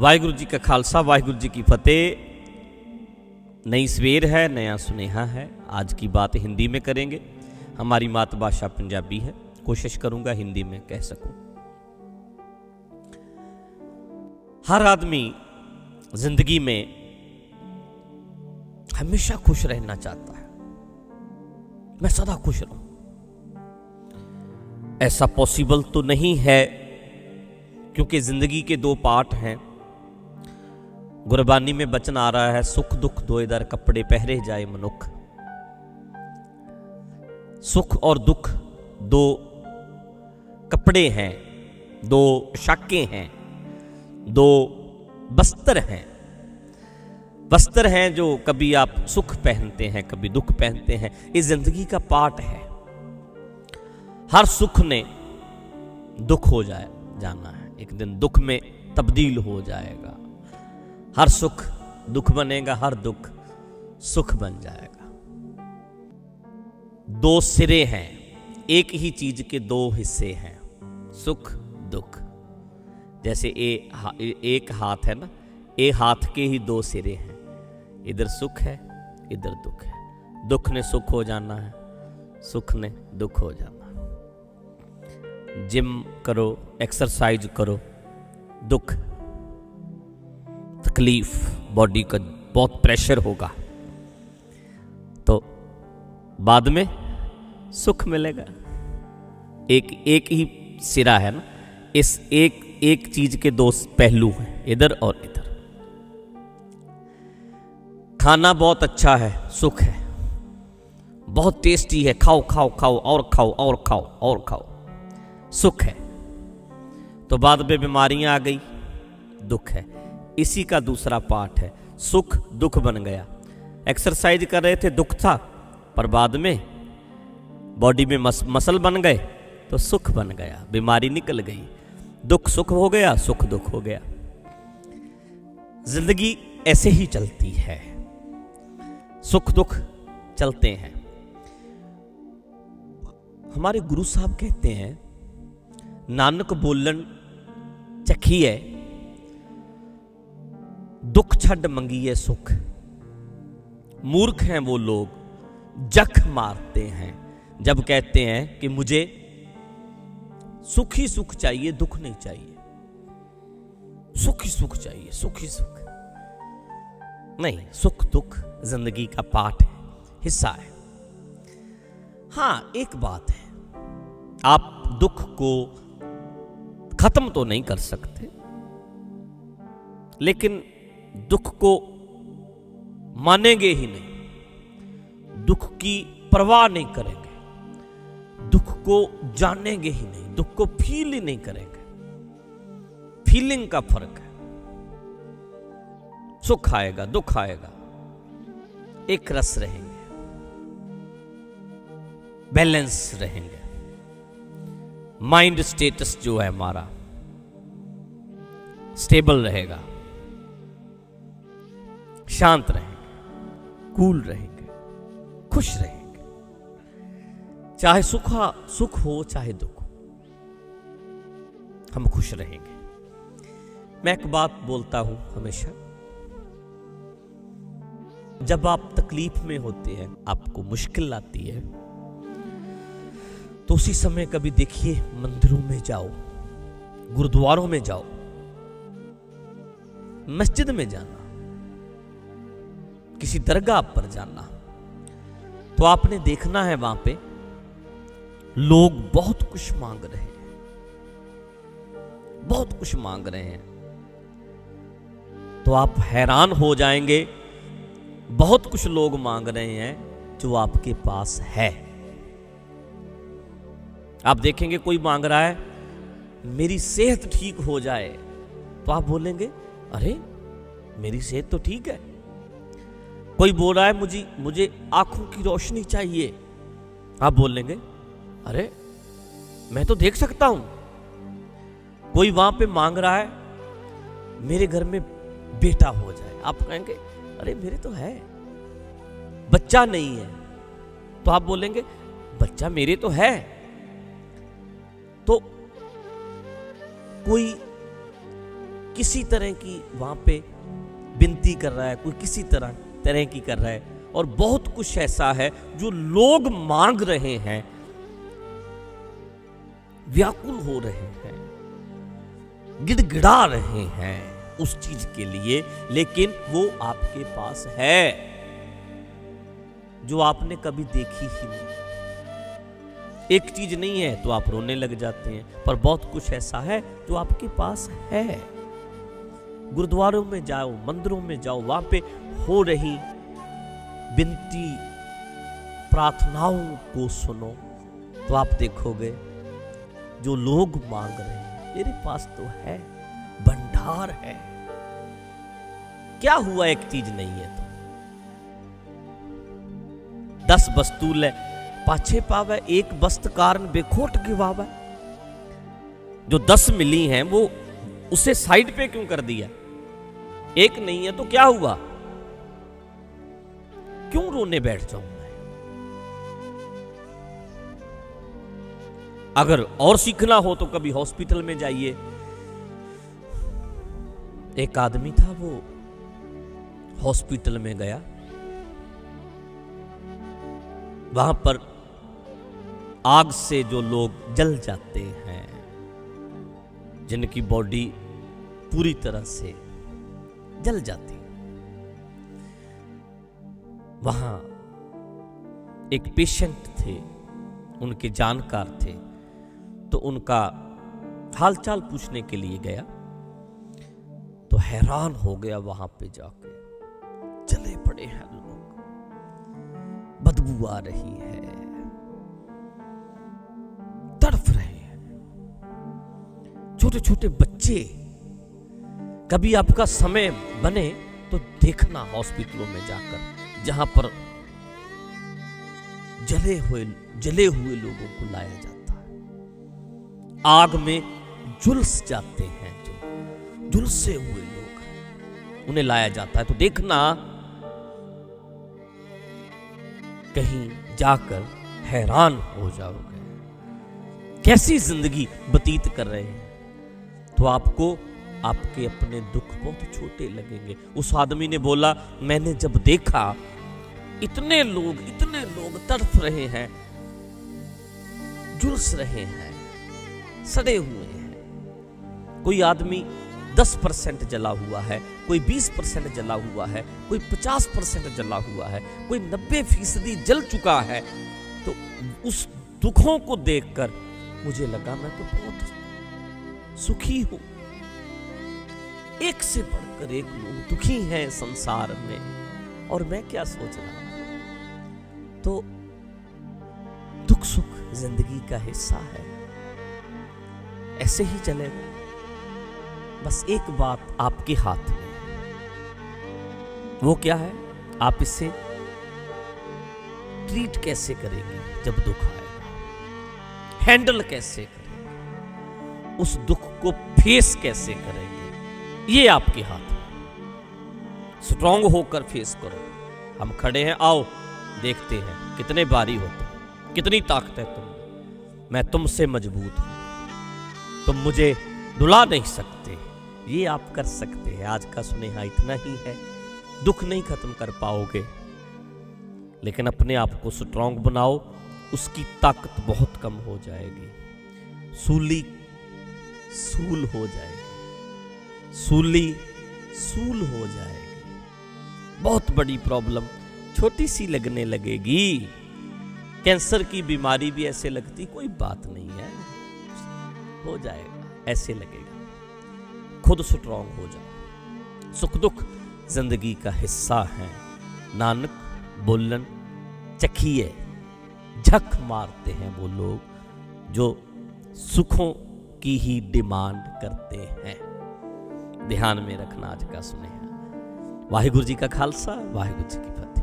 वाहिगुरु जी का खालसा वाहिगुरु जी की फतेह। नई सवेर है, नया सुनेहा है। आज की बात हिंदी में करेंगे, हमारी मातृभाषा पंजाबी है। कोशिश करूंगा हिंदी में कह सकूं। हर आदमी जिंदगी में हमेशा खुश रहना चाहता है। मैं सदा खुश रहूं, ऐसा पॉसिबल तो नहीं है, क्योंकि जिंदगी के दो पार्ट हैं। गुरबानी में बचन आ रहा है, सुख दुख दो इधर कपड़े पहरे जाए मनुख। सुख और दुख दो कपड़े हैं, दो शाके हैं, दो बस्तर हैं। बस्तर हैं जो कभी आप सुख पहनते हैं, कभी दुख पहनते हैं। ये जिंदगी का पार्ट है। हर सुख ने दुख हो जाए जाना है, एक दिन दुख में तब्दील हो जाएगा। हर सुख दुख बनेगा, हर दुख सुख बन जाएगा। दो सिरे हैं, एक ही चीज के दो हिस्से हैं, सुख दुख। जैसे एक हाथ है ना, ये हाथ के ही दो सिरे हैं, इधर सुख है इधर दुख है। दुख ने सुख हो जाना है, सुख ने दुख हो जाना है। जिम करो, एक्सरसाइज करो, दुख तकलीफ, बॉडी का बहुत प्रेशर होगा, तो बाद में सुख मिलेगा। एक ही सिरा है ना, इस एक चीज के दो पहलू हैं, इधर और इधर। खाना बहुत अच्छा है, सुख है, बहुत टेस्टी है, खाओ खाओ खाओ और खाओ और खाओ और खाओ, सुख है। तो बाद में बीमारियां आ गई, दुख है। इसी का दूसरा पार्ट है, सुख दुख बन गया। एक्सरसाइज कर रहे थे, दुख था, पर बाद में बॉडी में मसल बन गए तो सुख बन गया, बीमारी निकल गई। दुख सुख हो गया, सुख दुख हो गया। जिंदगी ऐसे ही चलती है, सुख दुख चलते हैं। हमारे गुरु साहब कहते हैं, नानक बोलन चखीए दुख छड़ मंगिए सुख। मूर्ख हैं वो लोग, जख मारते हैं जब कहते हैं कि मुझे सुख ही सुख चाहिए, दुख नहीं चाहिए। सुख ही सुख चाहिए, सुख ही सुख नहीं। सुख दुख जिंदगी का पार्ट है, हिस्सा है। हां, एक बात है, आप दुख को खत्म तो नहीं कर सकते, लेकिन दुख को मानेंगे ही नहीं, दुख की परवाह नहीं करेंगे, दुख को जानेंगे ही नहीं, दुख को फील ही नहीं करेंगे। फीलिंग का फर्क है, सुख आएगा दुख आएगा, एक रस रहेंगे, बैलेंस रहेंगे। माइंड स्टेटस जो है हमारा स्टेबल रहेगा, शांत रहेंगे, कूल रहेंगे, खुश रहेंगे। चाहे सुख हो चाहे दुख हो, हम खुश रहेंगे। मैं एक बात बोलता हूं हमेशा, जब आप तकलीफ में होते हैं, आपको मुश्किल आती है, तो उसी समय कभी देखिए मंदिरों में जाओ, गुरुद्वारों में जाओ, मस्जिद में जाना, किसी दरगाह पर जाना, तो आपने देखना है वहां पे लोग बहुत कुछ मांग रहे हैं, बहुत कुछ मांग रहे हैं। तो आप हैरान हो जाएंगे, बहुत कुछ लोग मांग रहे हैं जो आपके पास है। आप देखेंगे कोई मांग रहा है मेरी सेहत ठीक हो जाए, तो आप बोलेंगे अरे मेरी सेहत तो ठीक है। कोई बोल रहा है मुझे आंखों की रोशनी चाहिए, आप बोलेंगे अरे मैं तो देख सकता हूं। कोई वहां पे मांग रहा है मेरे घर में बेटा हो जाए, आप कहेंगे अरे मेरे तो है। बच्चा नहीं है तो आप बोलेंगे बच्चा मेरे तो है। तो कोई किसी तरह की वहाँ पे विनती कर रहा है, कोई किसी तरह की कर रहा है। और बहुत कुछ ऐसा है जो लोग मांग रहे हैं, व्याकुल हो रहे हैं, गिड़गिड़ा रहे हैं उस चीज के लिए, लेकिन वो आपके पास है जो आपने कभी देखी ही नहीं। एक चीज नहीं है तो आप रोने लग जाते हैं, पर बहुत कुछ ऐसा है जो आपके पास है। गुरुद्वारों में जाओ, मंदिरों में जाओ, वहां पे हो रही विनती प्रार्थनाओं को सुनो तो आप देखोगे जो लोग मांग रहे हैं, मेरे पास तो है, भंडार है, क्या हुआ एक चीज नहीं है तो। 10 वस्तु ले पाछे पावे, एक वस्त कारण बेखोट गिवावे। जो 10 मिली हैं वो उसे साइड पे क्यों कर दिया? एक नहीं है तो क्या हुआ, क्यों रोने बैठ जाऊं मैं? अगर और सीखना हो तो कभी हॉस्पिटल में जाइए। एक आदमी था, वो हॉस्पिटल में गया, वहां पर आग से जो लोग जल जाते हैं, जिनकी बॉडी पूरी तरह से जल जाती, वहां एक पेशेंट थे, उनके जानकार थे, तो उनका हालचाल पूछने के लिए गया तो हैरान हो गया, वहां पे जाके चले पड़े हैं लोग, बदबू आ रही है, तड़फ रहे हैं, छोटे छोटे बच्चे। कभी आपका समय बने तो देखना हॉस्पिटलों में जाकर, जहां पर जले हुए लोगों को लाया जाता है, आग में झुलस जाते हैं, जो झुलसे हुए लोग उन्हें लाया जाता है, तो देखना कहीं जाकर हैरान हो जाओगे कैसी जिंदगी बतीत कर रहे हैं। तो आपको आपके अपने दुख बहुत छोटे लगेंगे। उस आदमी ने बोला, मैंने जब देखा इतने लोग तड़फ रहे हैं, झुलस रहे हैं, सड़े हुए हैं। कोई आदमी 10% जला हुआ है, कोई 20% जला हुआ है, कोई 50% जला हुआ है, कोई 90% जल चुका है। तो उस दुखों को देखकर मुझे लगा मैं तो बहुत सुखी हूं। एक से बढ़कर एक लोग दुखी हैं संसार में, और मैं क्या सोच रहा हूं। तो दुख सुख जिंदगी का हिस्सा है, ऐसे ही चलेगा। बस एक बात आपके हाथ में, वो क्या है, आप इसे ट्रीट कैसे करेंगे जब दुख आएगा, हैंडल कैसे करेंगे, उस दुख को फेस कैसे करेंगे, ये आपके हाथ में। स्ट्रांग होकर फेस करो। हम खड़े हैं, आओ देखते हैं कितने भारी हो तुम, कितनी ताकत है तुम, मैं तुमसे मजबूत हूं, तुम मुझे रुला नहीं सकते। ये आप कर सकते हैं। आज का सुनेहा इतना ही है। दुख नहीं खत्म कर पाओगे, लेकिन अपने आप को स्ट्रांग बनाओ, उसकी ताकत बहुत कम हो जाएगी, सूली सूल हो जाएगी। बहुत बड़ी प्रॉब्लम छोटी सी लगने लगेगी। कैंसर की बीमारी भी ऐसे लगती, कोई बात नहीं है, हो जाएगा, ऐसे लगेगा। खुद स्ट्रांग हो जाओ। सुख दुख जिंदगी का हिस्सा है। नानक बोलन चखिए, झक मारते हैं वो लोग जो सुखों की ही डिमांड करते हैं। ध्यान में रखना आज का सुनेहा। वाहिगुरु जी का खालसा, वाहिगुरु जी की फतेह।